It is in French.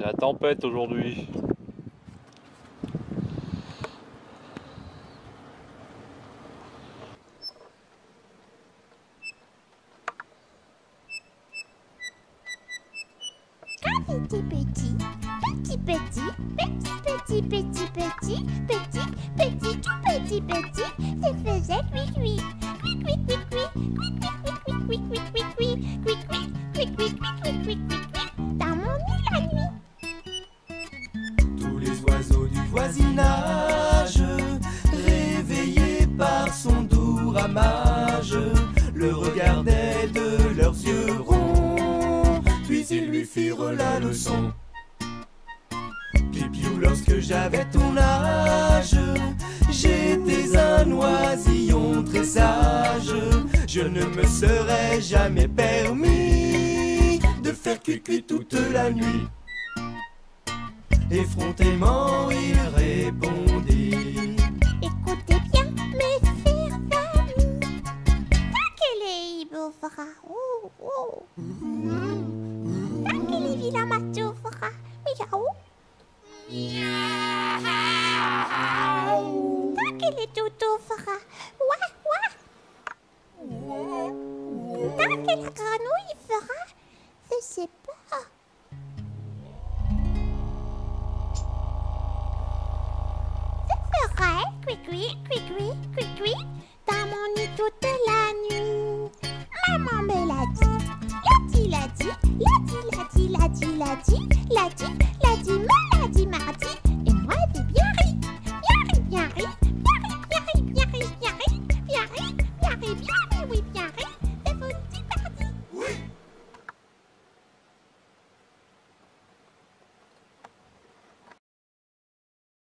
C'est la tempête aujourd'hui. Dans mon nid toute